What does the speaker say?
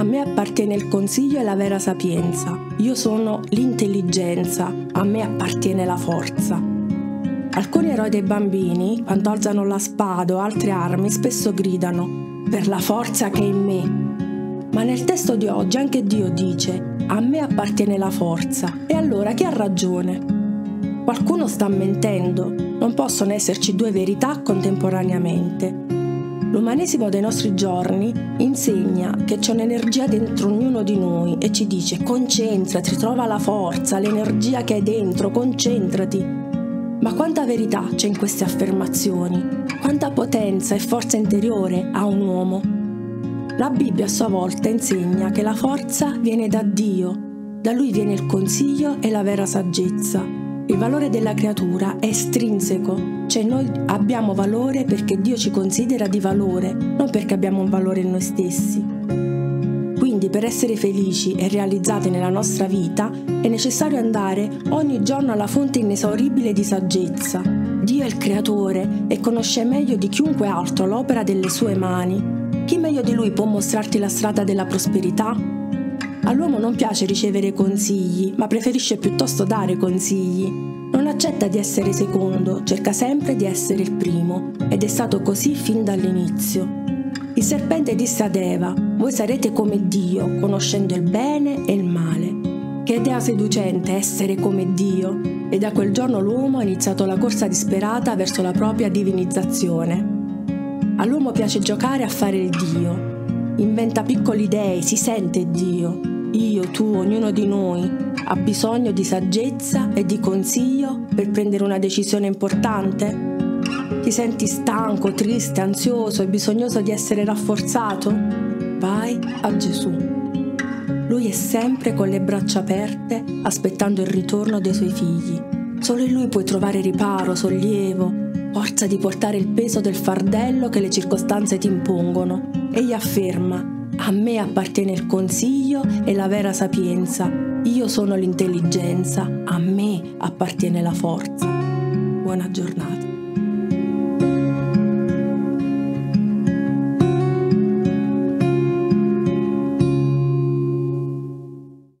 A me appartiene il consiglio e la vera sapienza. Io sono l'intelligenza, a me appartiene la forza. Alcuni eroi dei bambini, quando alzano la spada o altre armi, spesso gridano «per la forza che è in me». Ma nel testo di oggi anche Dio dice «a me appartiene la forza». E allora chi ha ragione? Qualcuno sta mentendo, non possono esserci due verità contemporaneamente. L'umanesimo dei nostri giorni insegna che c'è un'energia dentro ognuno di noi e ci dice «concentrati, trova la forza, l'energia che hai dentro, concentrati». Ma quanta verità c'è in queste affermazioni? Quanta potenza e forza interiore ha un uomo? La Bibbia a sua volta insegna che la forza viene da Dio, da Lui viene il consiglio e la vera saggezza. Il valore della creatura è estrinseco, cioè noi abbiamo valore perché Dio ci considera di valore, non perché abbiamo un valore in noi stessi. Quindi per essere felici e realizzati nella nostra vita è necessario andare ogni giorno alla fonte inesauribile di saggezza. Dio è il creatore e conosce meglio di chiunque altro l'opera delle sue mani. Chi meglio di lui può mostrarti la strada della prosperità? All'uomo non piace ricevere consigli, ma preferisce piuttosto dare consigli. Non accetta di essere secondo, cerca sempre di essere il primo, ed è stato così fin dall'inizio. Il serpente disse ad Eva, voi sarete come Dio, conoscendo il bene e il male. Che idea seducente essere come Dio! E da quel giorno l'uomo ha iniziato la corsa disperata verso la propria divinizzazione. All'uomo piace giocare a fare il Dio. Inventa piccoli dei, si sente Dio. Io, tu, ognuno di noi ha bisogno di saggezza e di consiglio per prendere una decisione importante. Ti senti stanco, triste, ansioso e bisognoso di essere rafforzato? Vai a Gesù. Lui è sempre con le braccia aperte, aspettando il ritorno dei suoi figli. Solo in Lui puoi trovare riparo, sollievo, forza di portare il peso del fardello che le circostanze ti impongono. Egli afferma, a me appartiene il consiglio e la vera sapienza. Io sono l'intelligenza, a me appartiene la forza. Buona giornata.